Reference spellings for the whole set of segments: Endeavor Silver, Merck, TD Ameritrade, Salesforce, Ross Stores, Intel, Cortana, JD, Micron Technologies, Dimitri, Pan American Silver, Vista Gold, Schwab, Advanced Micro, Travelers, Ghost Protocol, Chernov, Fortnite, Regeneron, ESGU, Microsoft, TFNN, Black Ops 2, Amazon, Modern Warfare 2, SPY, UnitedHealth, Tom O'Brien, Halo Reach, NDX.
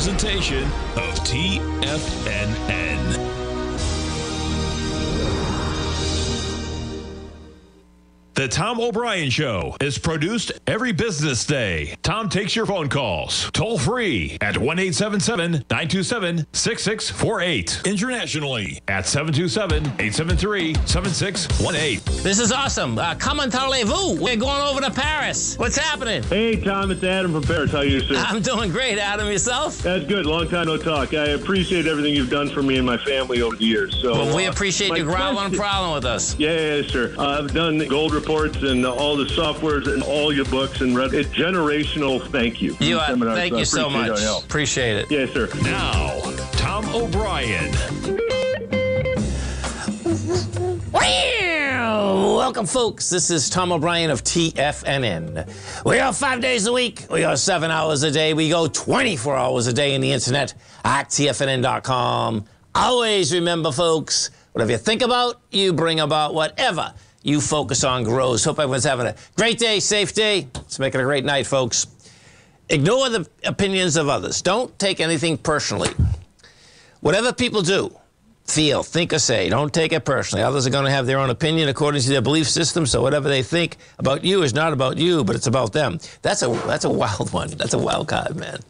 presentation of TFNN. The Tom O'Brien Show is produced every business day. Tom takes your phone calls, toll free at 1-877-927-6648. Internationally at 727-873-7618. This is awesome. Comment parlez-vous. We're going over to Paris. What's happening? Hey, Tom, it's Adam from Paris. How are you, sir? I'm doing great, Adam. Yourself? That's good. Long time no talk. I appreciate everything you've done for me and my family over the years. So, well, we appreciate you groveling problem with us. Yeah, sir. I've done gold reports and all the softwares and all your books and read it. Generational thank you. Thank you so much. Appreciate it. Yes, sir. Now, Tom O'Brien. Welcome, folks. This is Tom O'Brien of TFNN. We are 5 days a week. We are 7 hours a day. We go 24 hours a day in the internet at TFNN.com. Always remember, folks, whatever you think about, you bring about. Whatever you focus on grows. Hope everyone's having a great day, safe day. Let's make it a great night, folks. Ignore the opinions of others. Don't take anything personally. Whatever people do, feel, think, or say, don't take it personally. Others are going to have their own opinion according to their belief system, so whatever they think about you is not about you, but it's about them. That's a wild one. That's a wild card, man.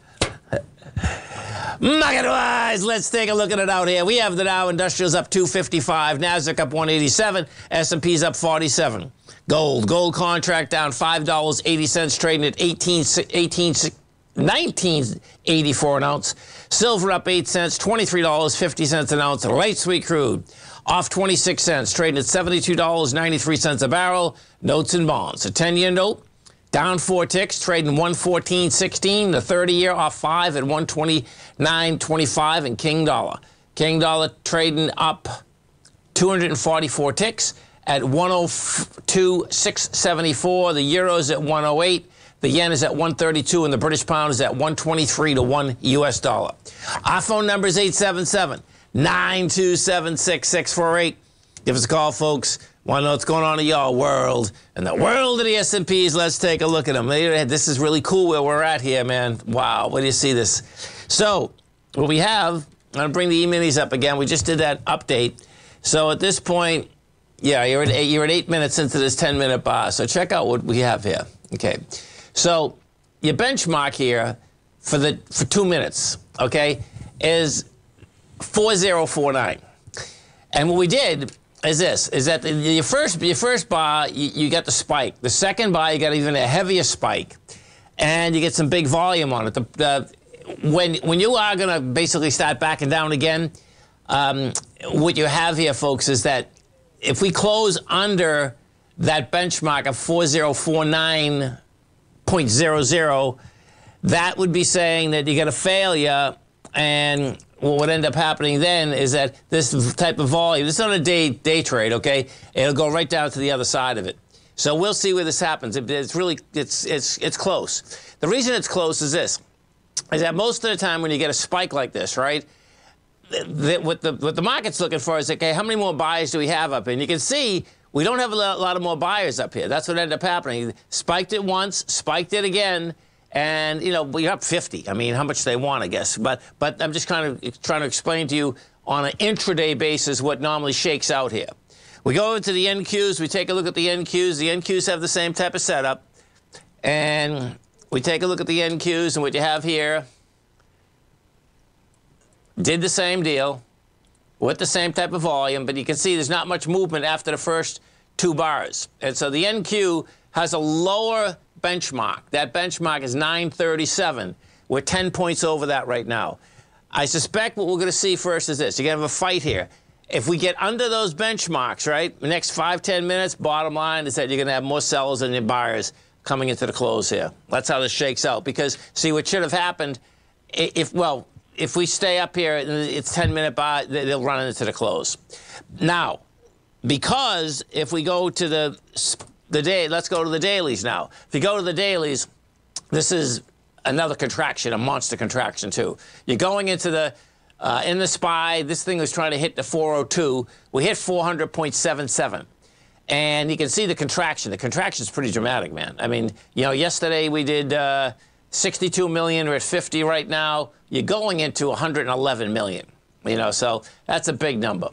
Market-wise, let's take a look at it out here. We have the Dow Industrials up 255, Nasdaq up 187, S&P's up 47. Gold contract down $5.80, trading at 19.84 an ounce. Silver up 8 cents, $23.50 an ounce. Light sweet crude off 26 cents, trading at $72.93 a barrel. Notes and bonds. A 10-year note down 4 ticks, trading 114.16. The 30-year off 5 at 129.25. And King dollar trading up 244 ticks at 102.674. The euro's at 108. The yen is at 132, and the British pound is at 123 to 1 U.S. dollar. Our phone number is 877-927-6648. Give us a call, folks. Want to know what's going on in your world and the world of the S&Ps. Let's take a look at them. This is really cool where we're at here, man. Wow, where do you see this? So what we have, I'm going to bring the E-minis up again. We just did that update. So at this point, yeah, you're at 8 minutes into this 10-minute bar. So check out what we have here. Okay, so your benchmark here for 2 minutes, okay, is 4049. And what we did is this, is that your first bar, you got the spike. The second bar, you got even a heavier spike. And you get some big volume on it. When you are going to basically start backing down again, what you have here, folks, is that if we close under that benchmark of 4049.00, that would be saying that you got a failure. And what would end up happening then is that this type of volume, it's not a day trade, okay? It'll go right down to the other side of it. So we'll see where this happens. It's really, it's close. The reason it's close is this, is that most of the time when you get a spike like this, right, what the market's looking for is, okay, how many more buyers do we have up here? And you can see we don't have a lot of more buyers up here. That's what ended up happening. Spiked it once, spiked it again. And, you know, you're up 50. I mean, how much they want, I guess. But I'm just kind of trying to explain to you on an intraday basis what normally shakes out here. We go over to the NQs. We take a look at the NQs. The NQs have the same type of setup. And we take a look at the NQs, and what you have here did the same deal with the same type of volume. But you can see there's not much movement after the first 2 bars. And so the NQ has a lower benchmark. That benchmark is 937. We're 10 points over that right now. I suspect what we're going to see first is this. You're going to have a fight here. If we get under those benchmarks, right, the next 5-10 minutes, bottom line is that you're going to have more sellers than your buyers coming into the close here. That's how this shakes out. Because, see, what should have happened, if we stay up here, it's 10-minute buy, they'll run into the close. Now, because if we go to the day, let's go to the dailies now. If you go to the dailies, this is another contraction, a monster contraction too. You're going into the in the SPY. This thing was trying to hit the 402. We hit 400.77, and you can see the contraction. The contraction is pretty dramatic, man. I mean, you know, yesterday we did $62 million, we're at $50 right now. You're going into $111 million, you know, so that's a big number.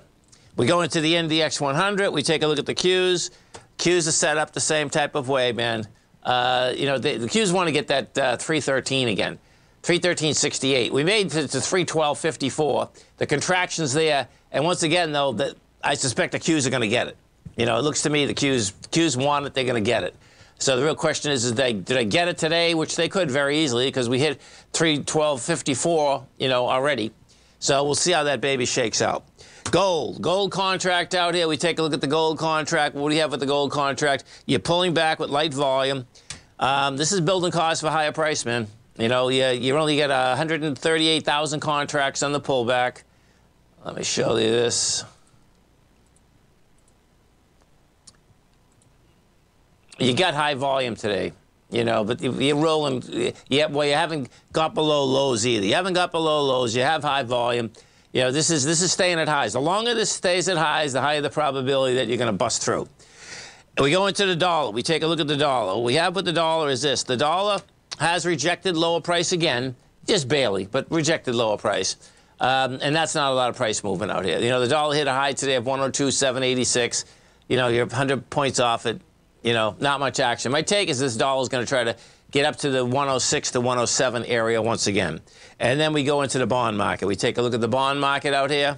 We go into the NDX 100, we take a look at the Qs. Qs are set up the same type of way, man. You know, the Qs want to get that 313 again, 313.68. We made it to 312.54. The contraction's there, and once again, though, I suspect the Qs are going to get it. You know, it looks to me the Qs want it, they're going to get it. So the real question is did they get it today, which they could very easily because we hit 312.54, you know, already. So we'll see how that baby shakes out. Gold. Gold contract out here. We take a look at the gold contract. What do you have with the gold contract? You're pulling back with light volume. This is building costs for higher price, man. You know, you only get 138,000 contracts on the pullback. Let me show you this. You got high volume today, you know, but you're rolling. Yeah, well, you haven't got below lows either. You haven't got below lows. You have high volume. You know, this is staying at highs. The longer this stays at highs, the higher the probability that you're going to bust through. And we go into the dollar. We take a look at the dollar. What we have with the dollar is this. The dollar has rejected lower price again, just barely, but rejected lower price. And that's not a lot of price movement out here. You know, the dollar hit a high today of 102.786. You know, you're 100 points off it. You know, not much action. My take is this dollar is going to try to get up to the 106 to 107 area once again. And then we go into the bond market. We take a look at the bond market out here.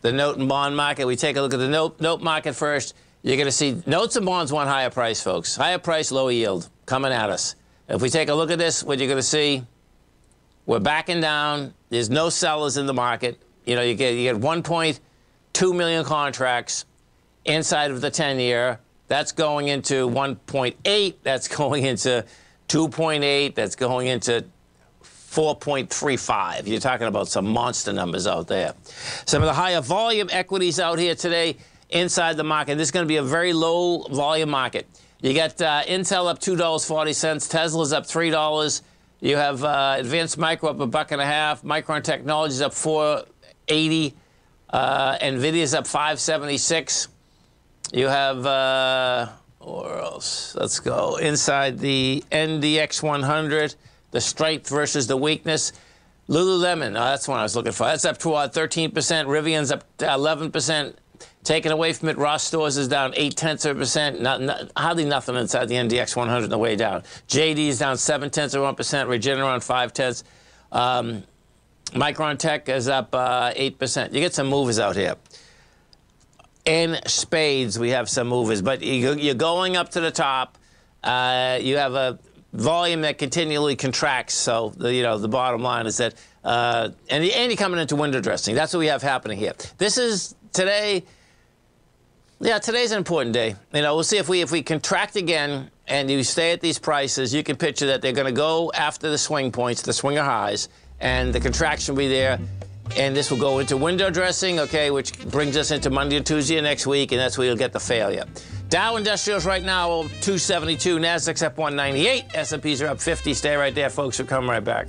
The note and bond market. We take a look at the note market first. You're going to see notes and bonds want higher price, folks. Higher price, lower yield coming at us. If we take a look at this, what you're going to see, we're backing down. There's no sellers in the market. You know, you get 1.2 million contracts inside of the 10-year. That's going into 1.8, that's going into 2.8, that's going into 4.35. You're talking about some monster numbers out there. Some of the higher volume equities out here today inside the market. This is going to be a very low volume market. You got Intel up $2.40, Tesla's up $3. You have Advanced Micro up $1.50, Micron Technologies up $4.80, Nvidia's up $5.76. You have, or else, let's go inside the NDX 100, the strength versus the weakness. Lululemon, oh, that's one I was looking for. That's up to 13%. Rivian's up 11%. Taken away from it, Ross Stores is down 0.8%. Hardly nothing inside the NDX 100 on the way down. JD is down 0.7%. Regeneron 0.5%. Micron Tech is up 8%. You get some movers out here. In spades, we have some movers, but you're going up to the top. You have a volume that continually contracts, so you know the bottom line is that, and you're coming into window dressing. That's what we have happening here. This is today. Yeah, today's an important day. You know, we'll see if we contract again and you stay at these prices. You can picture that they're going to go after the swing points, the swinger highs, and the contraction will be there. And this will go into window dressing, okay, which brings us into Monday or Tuesday of next week, and that's where you'll get the failure. Dow Industrials right now, 272. Nasdaq's up 198. S&Ps are up 50. Stay right there, folks. We'll come right back.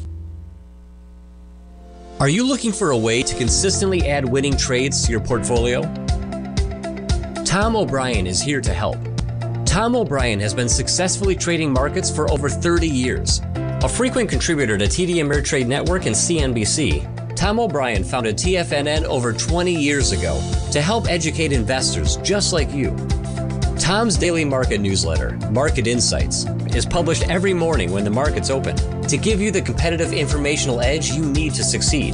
Are you looking for a way to consistently add winning trades to your portfolio? Tom O'Brien is here to help. Tom O'Brien has been successfully trading markets for over 30 years. A frequent contributor to TD Ameritrade Network and CNBC, Tom O'Brien founded TFNN over 20 years ago to help educate investors just like you. Tom's daily market newsletter, Market Insights, is published every morning when the markets open to give you the competitive informational edge you need to succeed.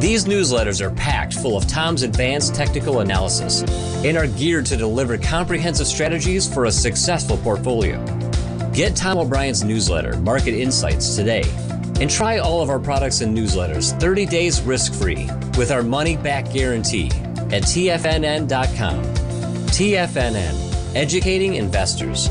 These newsletters are packed full of Tom's advanced technical analysis and are geared to deliver comprehensive strategies for a successful portfolio. Get Tom O'Brien's newsletter, Market Insights, today and try all of our products and newsletters 30 days risk-free with our money-back guarantee at tfnn.com. TFNN, educating investors.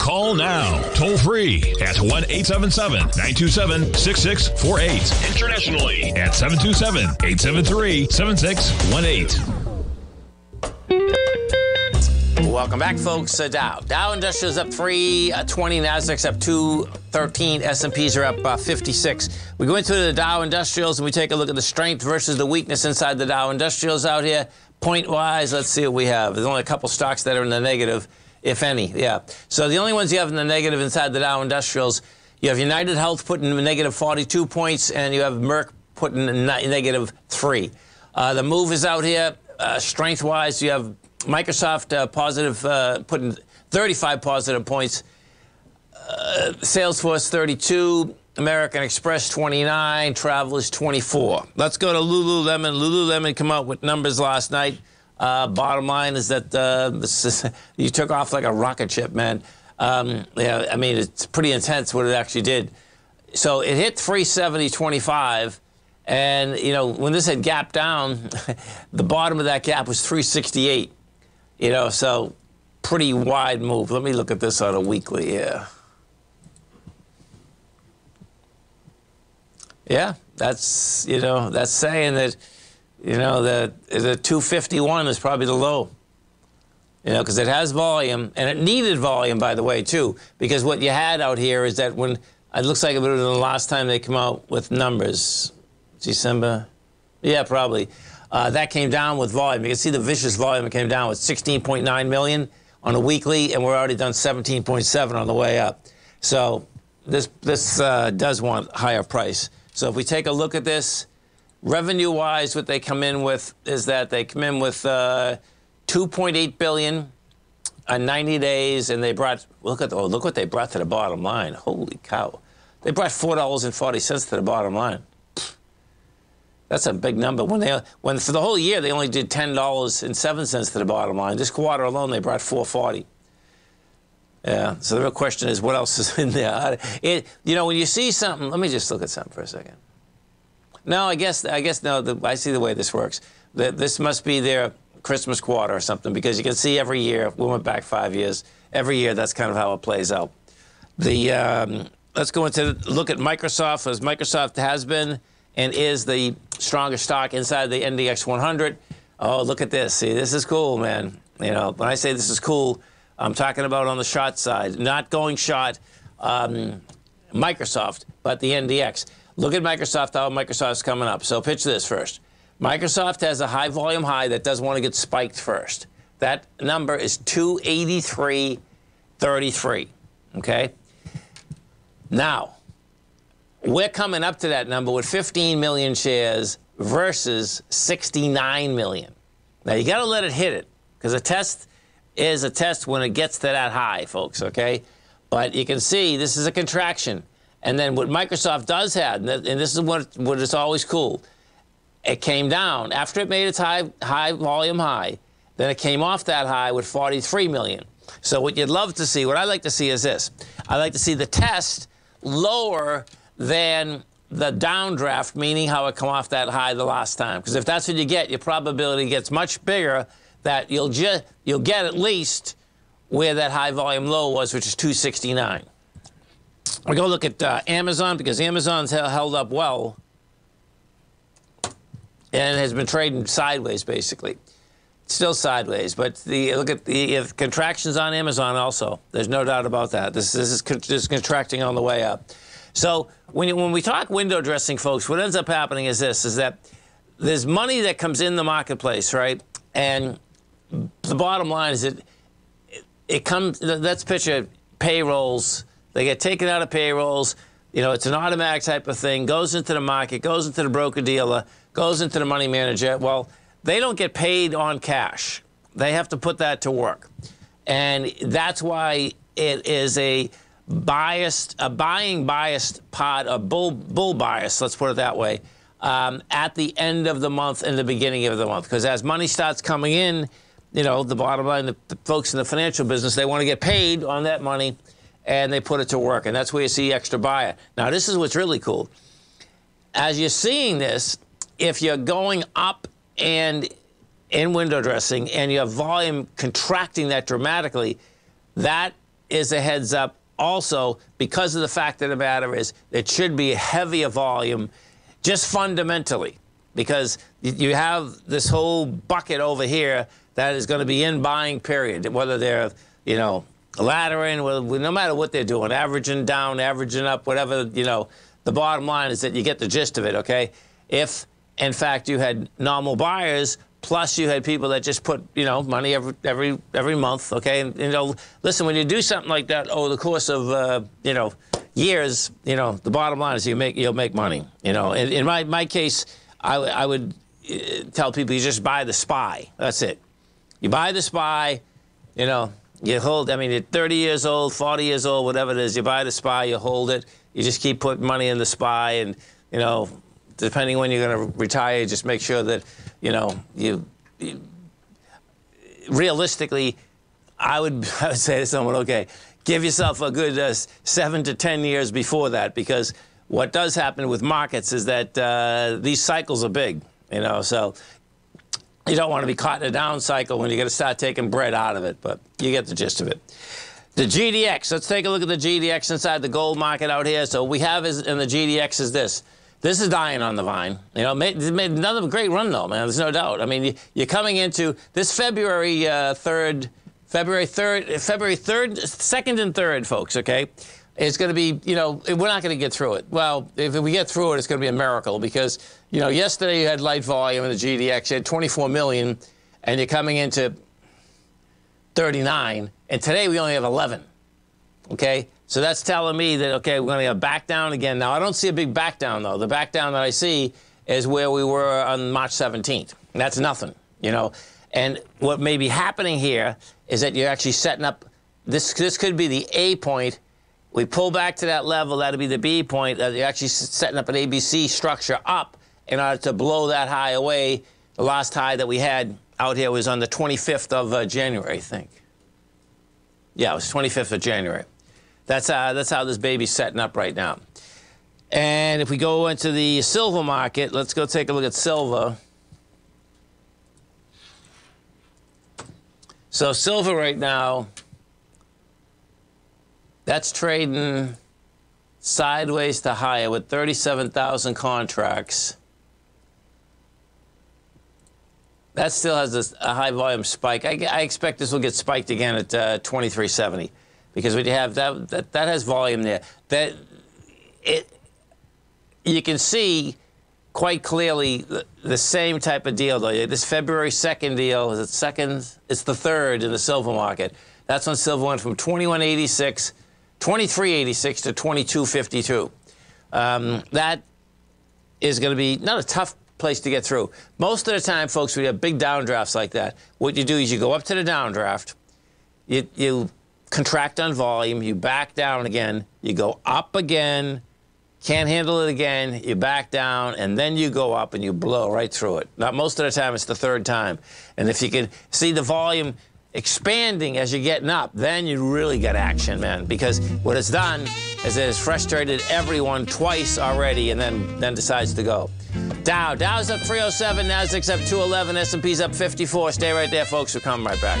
Call now, toll free at 1-877-927-6648. Internationally at 727-873-7618. Welcome back, folks. Dow Industrials up 320, Nasdaq's up 213, S&Ps are up 56. We go into the Dow Industrials and we take a look at the strength versus the weakness inside the Dow Industrials out here. Point-wise, let's see what we have. There's only a couple stocks that are in the negative, if any, yeah. So the only ones you have in the negative inside the Dow Industrials, you have UnitedHealth putting negative 42 points, and you have Merck putting negative 3. The move is out here. Strength-wise, you have Microsoft positive, putting 35 positive points. Salesforce 32, American Express 29, Travelers 24. Let's go to Lululemon. Lululemon came out with numbers last night. Bottom line is that you took off like a rocket ship, man. Yeah, I mean, it's pretty intense what it actually did. So it hit 370.25, and, you know, when this had gapped down, the bottom of that gap was 368. You know, so pretty wide move. Let me look at this on a weekly, yeah. Yeah, that's, you know, that's saying that, you know, the 251 is probably the low, you know, because it has volume, and it needed volume, by the way, too, because what you had out here is that when, it looks like it was the last time they come out with numbers, December, yeah, probably, that came down with volume. You can see the vicious volume. It came down with 16.9 million on a weekly, and we're already done 17.7 on the way up. So this does want higher price. So if we take a look at this, revenue-wise, what they come in with is that they come in with $2.8 billion on 90 days, and they brought, look what they brought to the bottom line. Holy cow. They brought $4.40 to the bottom line. That's a big number. When for the whole year, they only did $10.07 to the bottom line. This quarter alone, they brought $4.40. Yeah, so the real question is, what else is in there? You know, when you see something, let me just look at something for a second. No, I guess no. I see the way this works. This must be their Christmas quarter or something, because you can see every year. We went back 5 years. Every year, that's kind of how it plays out. Let's go into look at Microsoft, as Microsoft has been and is the strongest stock inside the NDX 100. Oh, look at this. See, this is cool, man. You know, when I say this is cool, I'm talking about on the short side, not going short Microsoft, but the NDX. Look at Microsoft, how Microsoft's coming up. So picture this first. Microsoft has a high volume high that doesn't want to get spiked first. That number is 283.33, okay? Now, We're coming up to that number with 15 million shares versus 69 million. Now, you got to let it hit it, because a test is a test when it gets to that high, folks, okay? But you can see this is a contraction. And then what Microsoft does have, and this is what is always cool, it came down. After it made its high volume high, then it came off that high with 43 million. So what you'd love to see, what I like to see is this. I like to see the test lower than the downdraft, meaning how it come off that high the last time. Because if that's what you get, your probability gets much bigger that you'll get at least where that high volume low was, which is 269. We're going to look at Amazon, because Amazon's held up well and has been trading sideways, basically. Still sideways, but look at the contractions on Amazon also. There's no doubt about that. This is contracting on the way up. So when we talk window dressing, folks, what ends up happening is this, is that there's money that comes in the marketplace, right? And the bottom line is that it comes, let's picture payrolls. They get taken out of payrolls. You know, it's an automatic type of thing, goes into the market, goes into the broker-dealer, goes into the money manager. Well, they don't get paid on cash. They have to put that to work. And that's why it is a buying biased part, a bull bias, let's put it that way, at the end of the month and the beginning of the month. Because as money starts coming in, you know, the bottom line, the folks in the financial business, they want to get paid on that money, and they put it to work. And that's where you see extra buyer. Now, this is what's really cool. As you're seeing this, if you're going up and in window dressing and your volume contracting that dramatically, that is a heads up also, because of the fact of the matter is it should be a heavier volume just fundamentally, because you have this whole bucket over here that is going to be in buying period, whether they're, you know, laddering, no matter what they're doing, averaging down, averaging up, whatever, you know, the bottom line is that you get the gist of it, okay? If, in fact, you had normal buyers, plus you had people that just put, you know, money every month, okay? And, you know, listen, when you do something like that over the course of, you know, years, you know, the bottom line is you'll make money, you know? In my case, I would tell people you just buy the SPY. That's it. You buy the SPY, you know, you hold, I mean, you're 30 years old, 40 years old, whatever it is, you buy the SPY, you hold it, you just keep putting money in the SPY, and, you know, depending on when you're going to retire, just make sure that, you know, you realistically, I would say to someone, okay, give yourself a good 7 to 10 years before that, because what does happen with markets is that these cycles are big, you know, so you don't want to be caught in a down cycle when you're going to start taking bread out of it, but you get the gist of it. The GDX, let's take a look at the GDX inside the gold market out here. So we have, and the GDX is this. This is dying on the vine. You know, made another great run, though, man. There's no doubt. I mean, you're coming into this February 2nd and 3rd, folks, okay? It's going to be, you know, we're not going to get through it. Well, if we get through it, it's going to be a miracle, because, you know, yesterday you had light volume in the GDX. You had 24 million, and you're coming into 39, and today we only have 11, okay? So that's telling me that, okay, we're going to go back down again. Now, I don't see a big back down, though. The back down that I see is where we were on March 17th. And that's nothing, you know. And what may be happening here is that you're actually setting up, this could be the A point. We pull back to that level, that'll be the B point. You're actually setting up an ABC structure up in order to blow that high away. The last high that we had out here was on the 25th of January, I think. Yeah, it was 25th of January. That's how this baby's setting up right now. And if we go into the silver market, let's go take a look at silver. So silver right now, that's trading sideways to higher with 37,000 contracts. That still has a high volume spike. I expect this will get spiked again at 2370. Because what you have, that has volume there. You can see quite clearly the same type of deal, though. This February 2nd deal, is it second? It's the third in the silver market. That's when silver went from 2186, 2386 to 2252. That is going to be not a tough place to get through. Most of the time, folks, we have big downdrafts like that. What you do is you go up to the downdraft, you contract on volume, you back down again, you go up again, can't handle it again, you back down, and then you go up and you blow right through it. Now, most of the time, it's the third time. And if you can see the volume expanding as you're getting up, then you really got action, man, because what it's done is it has frustrated everyone twice already and then decides to go. Dow's up 307, Nasdaq's up 211, S&P's up 54. Stay right there, folks. We'll come right back.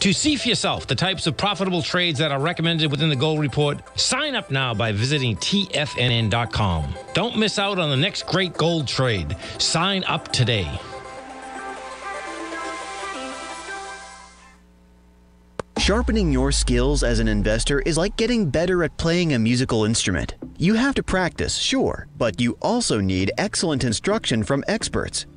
To see for yourself the types of profitable trades that are recommended within the Gold Report, sign up now by visiting TFNN.com. Don't miss out on the next great gold trade. Sign up today. Sharpening your skills as an investor is like getting better at playing a musical instrument. You have to practice, sure, but you also need excellent instruction from experts.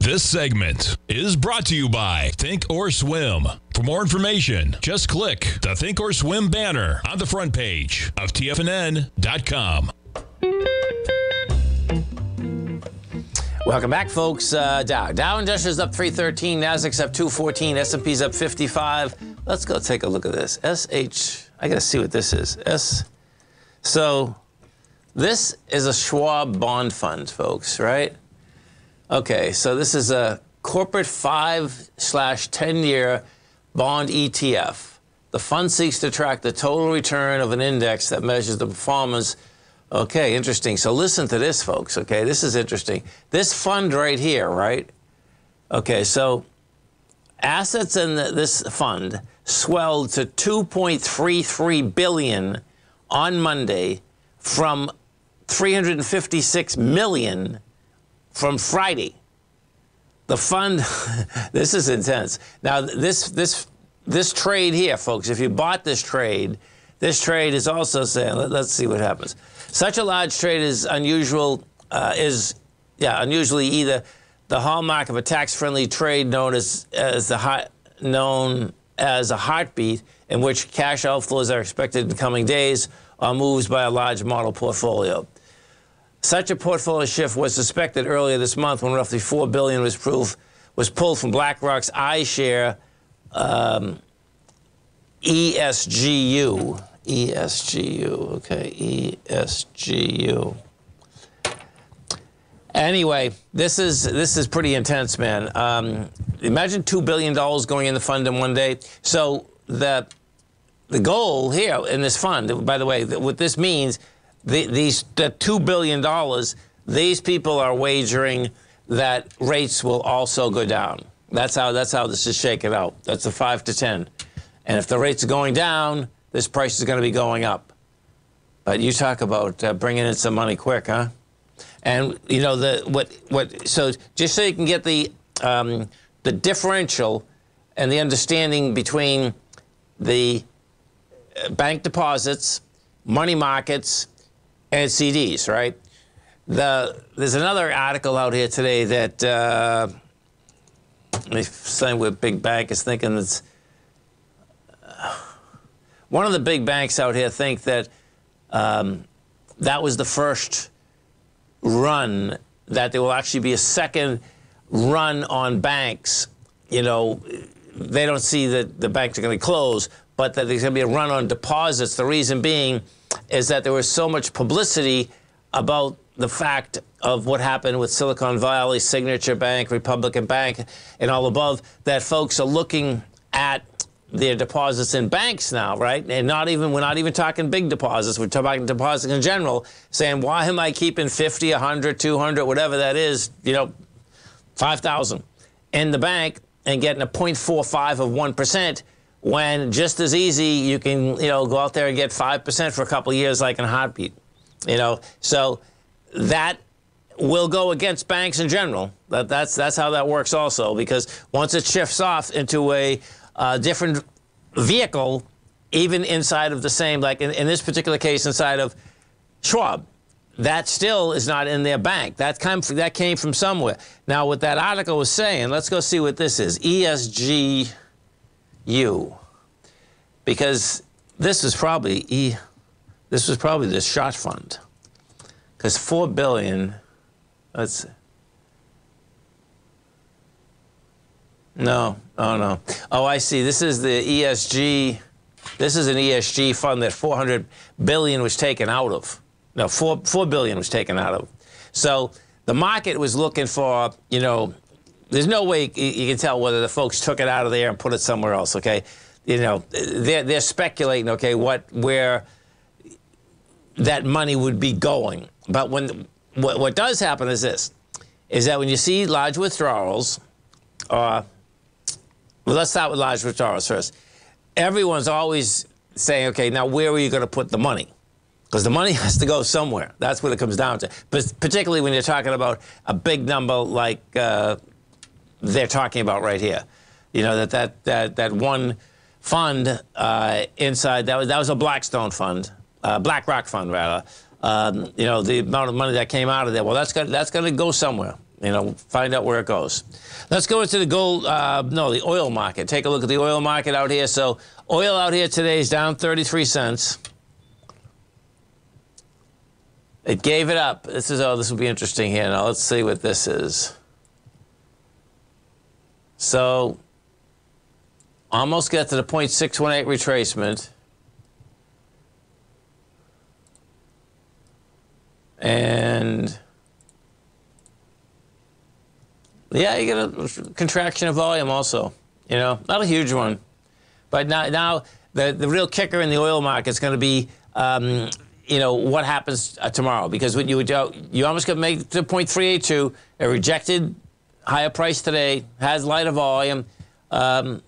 This segment is brought to you by Thinkorswim. For more information, just click the Thinkorswim banner on the front page of TFNN.com. Welcome back, folks. Dow Industrial's up 313, Nasdaq's up 214, S&P's up 55. Let's go take a look at this. I gotta see what this is. This is a Schwab bond fund, folks, right? Okay, so this is a corporate 5/10-year bond ETF. The fund seeks to track the total return of an index that measures the performance. Okay, interesting. So listen to this, folks, okay? This is interesting. This fund right here, right? Okay, so assets in this fund swelled to $2.33 billion on Monday from $356 million from Friday. The fund, this is intense. Now, this trade here, folks, if you bought this trade is also saying, let's see what happens. Such a large trade is unusual, unusually either the hallmark of a tax-friendly trade known as the high, known as a heartbeat in which cash outflows are expected in the coming days or moves by a large model portfolio. Such a portfolio shift was suspected earlier this month when roughly $4 billion was pulled from BlackRock's iShare ESGU. Anyway, this is pretty intense, man. Imagine $2 billion going in the fund in one day. So the goal here in this fund, by the way, what this means, the $2 billion, these people are wagering that rates will also go down. That's how this is shaken out. That's the 5 to 10. And if the rates are going down, this price is going to be going up. But you talk about bringing in some money quick, huh? And you know so just so you can get the differential and the understanding between the bank deposits, money markets, and CDs, right? There's another article out here today that they say with big bank is thinking it's one of the big banks out here think that that was the first run, that there will actually be a second run on banks. You know, they don't see that the banks are going to close, but that there's going to be a run on deposits. The reason being is that there was so much publicity about the fact of what happened with Silicon Valley, Signature Bank, Republican Bank, and all above, that folks are looking at their deposits in banks now, right? And we're not even talking big deposits. We're talking deposits in general, saying, why am I keeping 50, 100, 200, whatever that is, you know, 5,000 in the bank and getting a 0.45 of 1% when just as easy you can, you know, go out there and get 5% for a couple of years like in a heartbeat, you know? So that will go against banks in general. That's how that works also, because once it shifts off into a different vehicle, even inside of the same, like in this particular case, inside of Schwab, that still is not in their bank. That came from somewhere. Now, what that article was saying, let's go see what this is. ESGU, because this was probably the shot fund, because $4 billion. Let's. No, oh no. Oh, I see. This is the ESG. This is an ESG fund that $400 billion was taken out of. No, $4 billion was taken out of. So the market was looking for, you know, there's no way you can tell whether the folks took it out of there and put it somewhere else. Okay, you know, they're speculating. Okay, where that money would be going. But what does happen is this: is that when you see large withdrawals, well, let's start with large withdrawals first. Everyone's always saying, okay, now where are you going to put the money? Because the money has to go somewhere. That's what it comes down to. But particularly when you're talking about a big number like they're talking about right here. You know, that one fund inside, that was a Blackstone fund, BlackRock fund rather. You know, the amount of money that came out of there, well, that's going to go somewhere. You know, find out where it goes. Let's go into the gold, the oil market. Take a look at the oil market out here. So oil out here today is down 33 cents. It gave it up. This will be interesting here. Now let's see what this is. So almost got to the 0.618 retracement. And yeah, you get a contraction of volume also, you know, not a huge one. But now the real kicker in the oil market is going to be, you know, what happens tomorrow. Because when you almost could make it to 0.382, a rejected higher price today, has lighter volume, and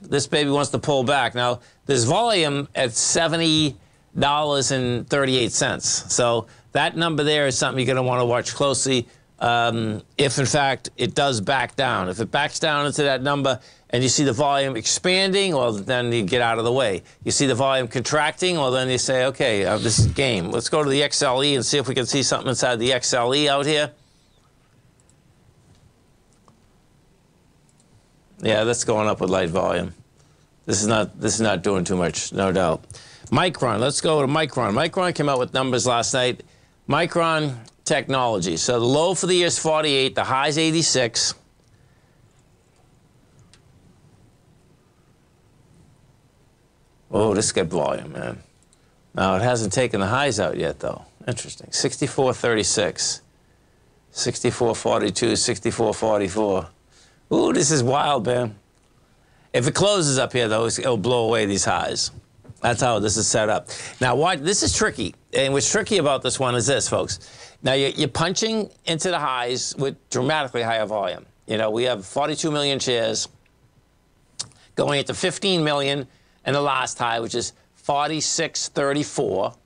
this baby wants to pull back. Now, there's volume at $70.38. So that number there is something you're going to want to watch closely. If in fact it does back down. If it backs down into that number and you see the volume expanding, well, then you get out of the way. You see the volume contracting, well, then you say, okay, this is game. Let's go to the XLE and see if we can see something inside the XLE out here. Yeah, that's going up with light volume. This is not doing too much, no doubt. Micron, let's go to Micron. Micron came out with numbers last night. Micron Technologies. So the low for the year is 48, the high is 86. Oh, this got volume, man. Now it hasn't taken the highs out yet, though. Interesting. 64.36, 64.42, 64.44. Ooh, this is wild, man. If it closes up here, though, it'll blow away these highs. That's how this is set up. Now, watch, this is tricky. And what's tricky about this one is this, folks. Now, you're punching into the highs with dramatically higher volume. You know, we have 42 million shares going into 15 million and the last high, which is 46.34.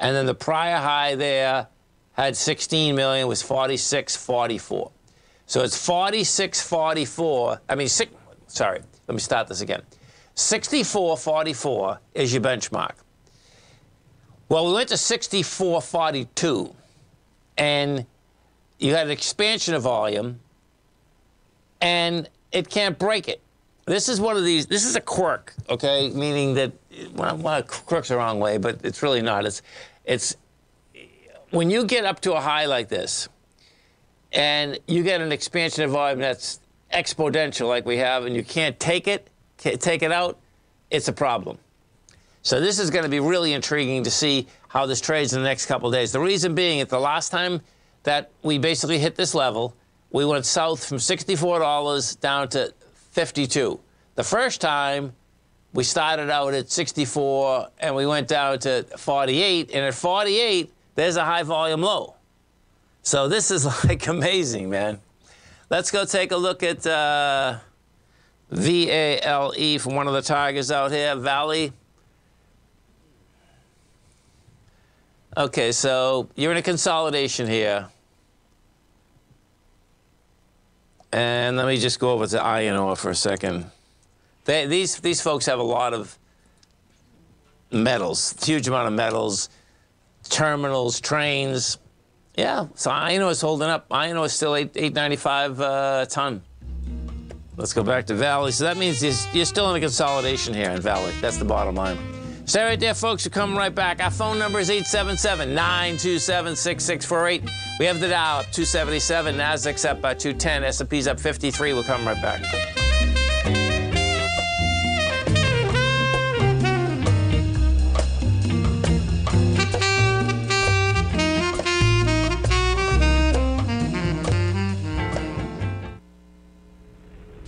And then the prior high there had 16 million, was 46.44. So it's 46.44. I mean, sorry, let me start this again. 64.44 is your benchmark. Well, we went to 64.42, and you had an expansion of volume, and it can't break it. This is one of these, this is a quirk, okay? Meaning that, well, quirk's the wrong way, but it's really not. It's when you get up to a high like this, and you get an expansion of volume that's exponential like we have, and you can't take it out, it's a problem. So this is going to be really intriguing to see how this trades in the next couple of days. The reason being, at the last time that we basically hit this level, we went south from $64 down to $52. The first time, we started out at 64 and we went down to 48, and at 48, there's a high volume low. So this is like amazing, man. Let's go take a look at VALE from one of the tigers out here, Valley. Okay, so you're in a consolidation here. And let me just go over to iron ore for a second. These folks have a lot of metals, huge amount of metals, terminals, trains. Yeah, so iron ore is holding up. Iron ore is still $8.95 a ton. Let's go back to Valley. So that means you're still in a consolidation here in Valley. That's the bottom line. Stay right there, folks. We're coming right back. Our phone number is 877-927-6648. We have the Dow up 277, Nasdaq's up by 210, S&P's up 53. We'll come right back.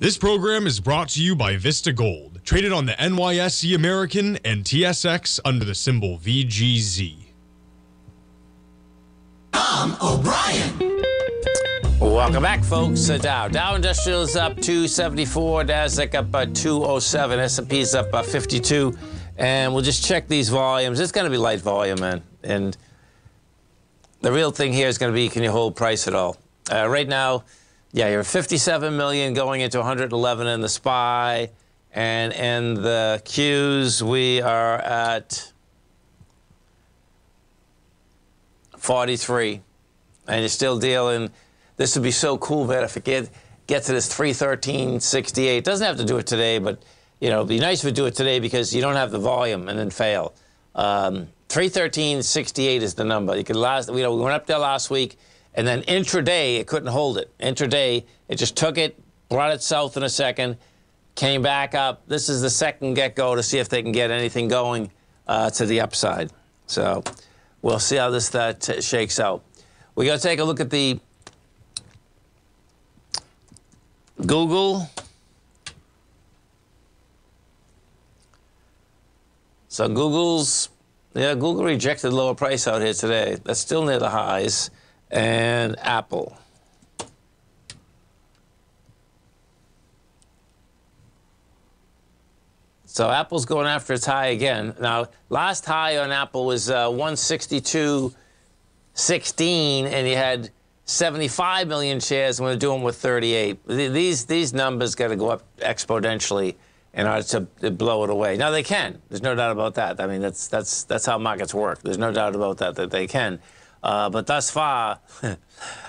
This program is brought to you by Vista Gold, traded on the NYSE American and TSX under the symbol VGZ. Tom O'Brien. Welcome back, folks. Dow Industrial is up 274, Nasdaq up 207, S&P's up 52, and we'll just check these volumes. It's going to be light volume, man, and the real thing here is going to be, can you hold price at all? Right now, yeah, you're 57 million going into 111 in the SPY, and in the Qs we are at 43, and you're still dealing. This would be so cool, man, if it get to this 313.68. Doesn't have to do it today, but you know, it'd be nice if we do it today because you don't have the volume and then fail. 313.68 is the number. You could last. You know, we went up there last week. And then intraday, it couldn't hold it. Intraday, it just took it, brought it south in a second, came back up. This is the second get-go to see if they can get anything going to the upside. So we'll see how this shakes out. We're going to take a look at the Google. So Google's, yeah, Google rejected lower price out here today. That's still near the highs. And Apple. So Apple's going after its high again. Now, last high on Apple was 162.16, and you had 75 million shares. I'm going to do them with 38. These numbers got to go up exponentially in order to blow it away. Now they can. There's no doubt about that. I mean, that's how markets work. There's no doubt about that they can. But thus far,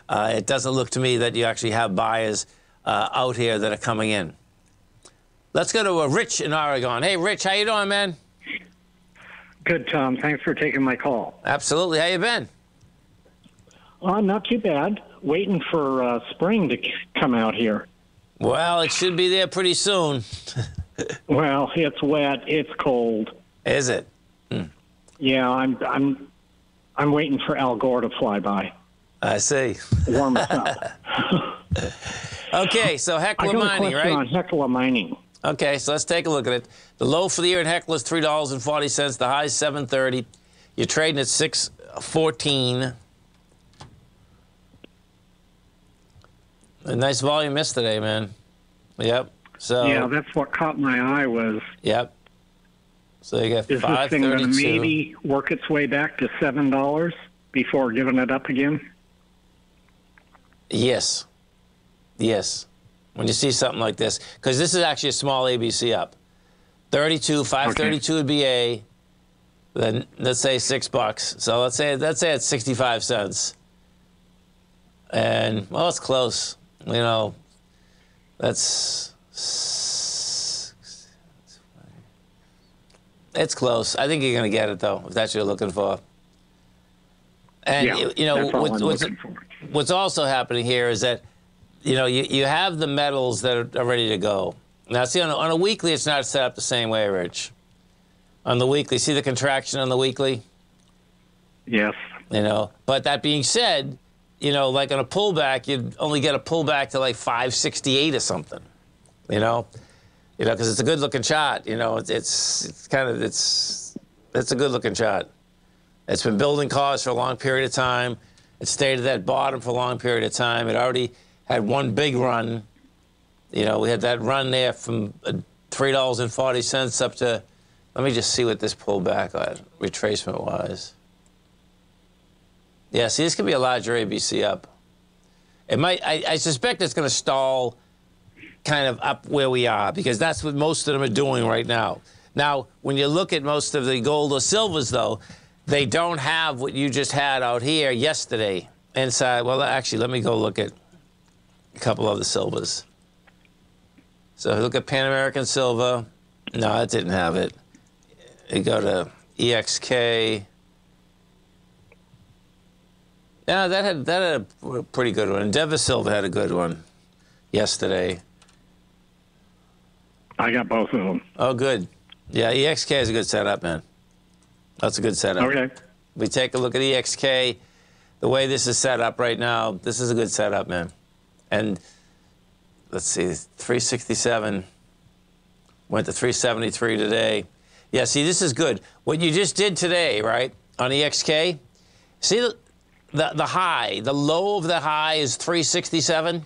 it doesn't look to me that you actually have buyers out here that are coming in. Let's go to Rich in Oregon. Hey, Rich, how you doing, man? Good, Tom. Thanks for taking my call. Absolutely. How you been? Not too bad. Waiting for spring to come out here. Well, it should be there pretty soon. Well, it's wet. It's cold. Is it? Mm. Yeah, I'm waiting for Al Gore to fly by. I see. Warm us up. Okay, so Hecla Mining, right? I got a question on Hecla Mining. Okay, so let's take a look at it. The low for the year at Hecla is $3.40. The high is $7.30. You're trading at $6.14. A nice volume yesterday, man. Yep. So yeah, that's what caught my eye was. Yep. So you got 532. Is this thing going to maybe work its way back to $7 before giving it up again? Yes. Yes. When you see something like this, because this is actually a small ABC up. 32, 532 would be A. Then let's say $6. So let's say it's 65 cents. And well, it's close. You know, that's. It's close. I think you're going to get it, though, if that's what you're looking for. And, yeah, you know, what's also happening here is that, you know, you have the metals that are ready to go. Now, see, on a weekly, it's not set up the same way, Rich. On the weekly, see the contraction on the weekly? Yes. You know, but that being said, you know, like on a pullback, you'd only get a pullback to like 568 or something, you know? You know, because it's a good-looking chart. You know, it's kind of That's a good looking chart. It's been building costs for a long period of time. It stayed at that bottom for a long period of time. It already had one big run. You know, we had that run there from $3.40 up to, let me just see what this pullback on retracement-wise. Yeah, see, this could be a larger ABC up. It might, I suspect it's going to stall kind of up where we are, because that's what most of them are doing right now. Now, when you look at most of the gold or silvers, though, they don't have what you just had out here yesterday inside. Well, actually, let me go look at a couple of the silvers. So if you look at Pan American Silver. No, it didn't have it. You go to EXK. Yeah, that had a pretty good one. Endeavor Silver had a good one yesterday. I got both of them. Oh, good. Yeah, EXK is a good setup, man. That's a good setup. Okay. We take a look at EXK. The way this is set up right now, this is a good setup, man. And let's see, 367 went to 373 today. Yeah, see, this is good. What you just did today, right, on EXK, see the high, the low of the high is 367,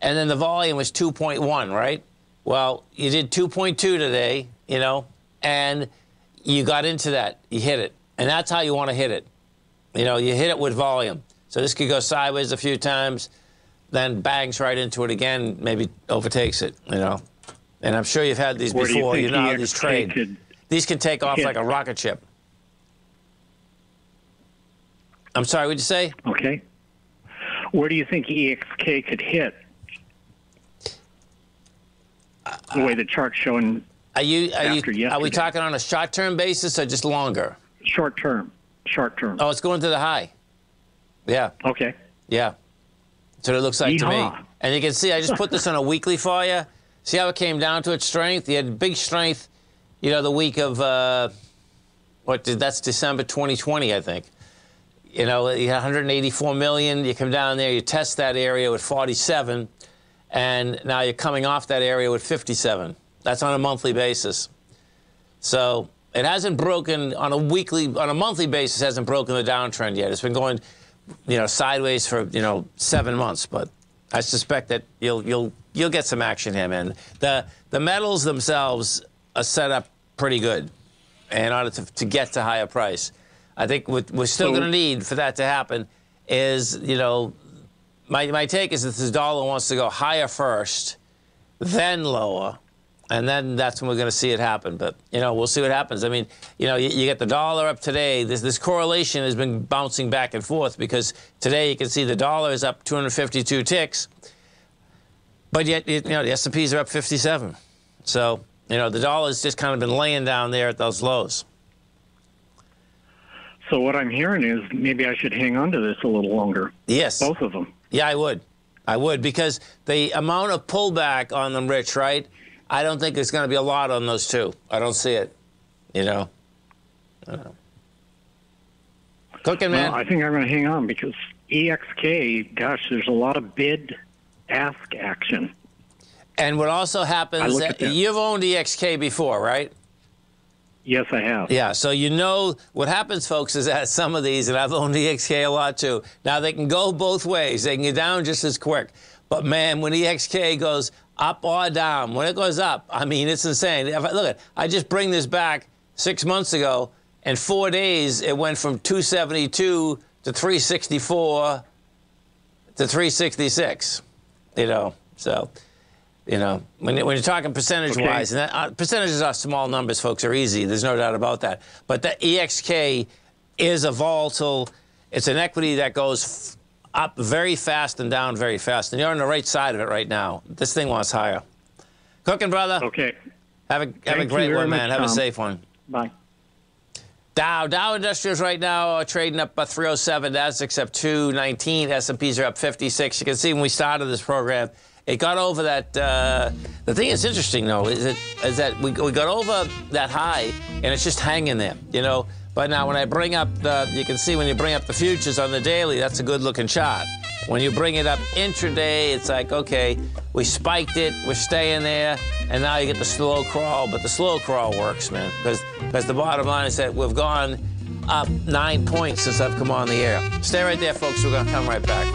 and then the volume was 2.1, right? Well, you did 2.2 today, you know, and you got into that. You hit it, and that's how you want to hit it. You know, you hit it with volume. So this could go sideways a few times, then bangs right into it again, maybe overtakes it, you know. And I'm sure you've had these before. You know how these trade. These can take off like a rocket ship. I'm sorry, what'd you say? Okay. Where do you think EXK could hit? The way the chart's showing are we talking on a short-term basis or just longer? Short-term. Short-term. Oh, it's going to the high. Yeah. Okay. Yeah. That's what it looks like to me. And you can see, I just put this on a weekly for you. See how it came down to its strength? You had big strength, you know, the week of, that's December 2020, I think. You know, you had 184 million. You come down there, you test that area with 47, and now you're coming off that area with 57. That's on a monthly basis. So it hasn't broken on a weekly, on a monthly basis, hasn't broken the downtrend yet. It's been going, you know, sideways for, you know, 7 months, but I suspect that you'll get some action here, man. The metals themselves are set up pretty good in order to get to higher price. I think what we're still going to need for that to happen is, you know, my take is that this dollar wants to go higher first, then lower, and then that's when we're going to see it happen. But, you know, we'll see what happens. I mean, you know, you get the dollar up today. This correlation has been bouncing back and forth, because today you can see the dollar is up 252 ticks. But yet, you know, the S&Ps are up 57. So, you know, the dollar's just kind of been laying down there at those lows. So what I'm hearing is maybe I should hang on to this a little longer. Yes. Both of them. Yeah, I would. I would, because the amount of pullback on them, Rich, right, I don't think there's going to be a lot on those two. I don't see it, you know. I don't know. Cooking, man. Well, I think I'm going to hang on, because EXK, gosh, there's a lot of bid ask action. And what also happens, you've owned EXK before, right? Yes, I have. Yeah, so you know what happens, folks, is that some of these, and I've owned EXK a lot too, now they can go both ways. They can get down just as quick. But, man, when EXK goes up or down, when it goes up, I mean, it's insane. If I, look at, I just bring this back 6 months ago, and 4 days it went from 272 to 364 to 366. You know, so, you know, when you're talking percentage-wise, and that, percentages are small numbers, folks, are easy. There's no doubt about that. But the EXK is a volatile, it's an equity that goes up very fast and down very fast. And you're on the right side of it right now. This thing wants higher. Cooking, brother. Okay. Have a great one, man. Have a safe one. Bye. Dow Industrials right now are trading up by 307. Nasdaq's up 219. S&Ps are up 56. You can see when we started this program, it got over that. The thing that's interesting, though, is that we got over that high, and it's just hanging there, you know. But now when I bring up, you can see when you bring up the futures on the daily, that's a good-looking chart. When you bring it up intraday, it's like, okay, we spiked it, we're staying there, and now you get the slow crawl. But the slow crawl works, man, because the bottom line is that we've gone up 9 points since I've come on the air. Stay right there, folks. We're going to come right back.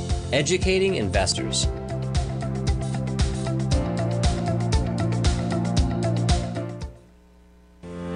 educating investors.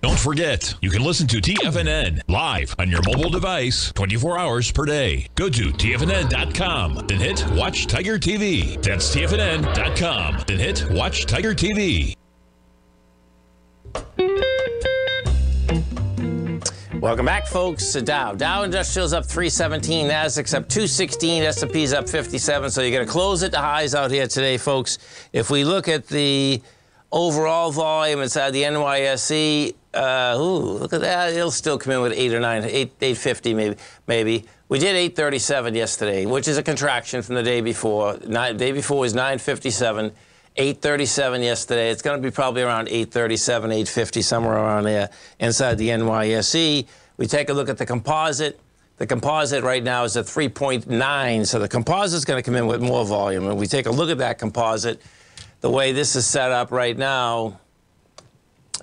Don't forget, you can listen to TFNN live on your mobile device 24 hours per day. Go to TFNN.com, then hit Watch Tiger TV. That's TFNN.com, then hit Watch Tiger TV. Welcome back, folks, to Dow. Dow Industrial's up 317, Nasdaq's up 216, S&P's up 57, so you're going to close at the highs out here today, folks. If we look at the overall volume inside the NYSE, ooh, look at that. It'll still come in with 8 or 9, 850 maybe. We did 837 yesterday, which is a contraction from the day before. Day before was 957, 837 yesterday. It's going to be probably around 837, 850, somewhere around there inside the NYSE. We take a look at the composite. The composite right now is at 3.9, so the composite's going to come in with more volume. And we take a look at that composite, the way this is set up right now.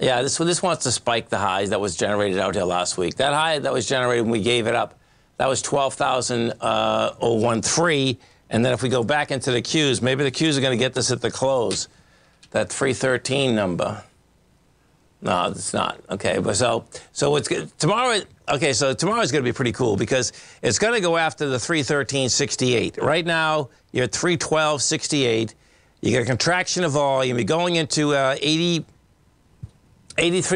Yeah, this wants to spike the highs that was generated out here last week. That high that was generated when we gave it up, that was 12,013. And then if we go back into the Qs, maybe the Qs are going to get this at the close, that 313 number. No, it's not. Okay, but so it's good. Tomorrow. Okay, so tomorrow's going to be pretty cool because it's going to go after the 313.68. Right now, you're at 312.68. You get a contraction of volume. You're going into 83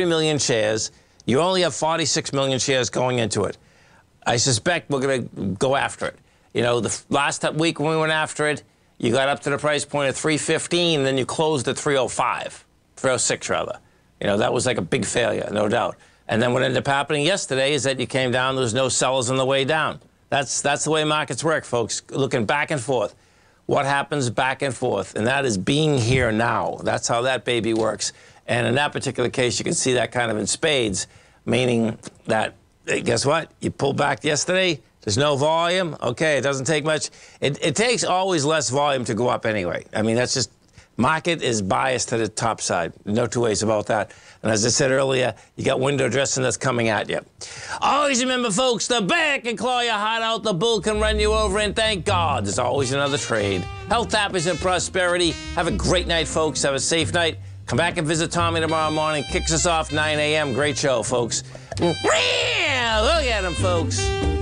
million shares. You only have 46 million shares going into it. I suspect we're going to go after it. You know, the last week when we went after it, You got up to the price point of 315, then you closed at 305, 306 rather. You know, that was like a big failure, no doubt. And then what ended up happening yesterday is that you came down, there's no sellers on the way down. That's the way markets work, folks, looking back and forth. What happens back and forth? And that is being here now. That's how that baby works. And in that particular case, you can see that kind of in spades, meaning that, guess what? You pulled back yesterday, there's no volume. Okay, it doesn't take much. It takes always less volume to go up anyway. I mean, that's just, market is biased to the top side. No two ways about that. And as I said earlier, you got window dressing that's coming at you. Always remember, folks, the bear can claw your heart out, the bull can run you over, and thank God there's always another trade. Health, happiness, and prosperity. Have a great night, folks. Have a safe night. Come back and visit Tommy tomorrow morning. Kicks us off 9 a.m. Great show, folks. Look at him, folks.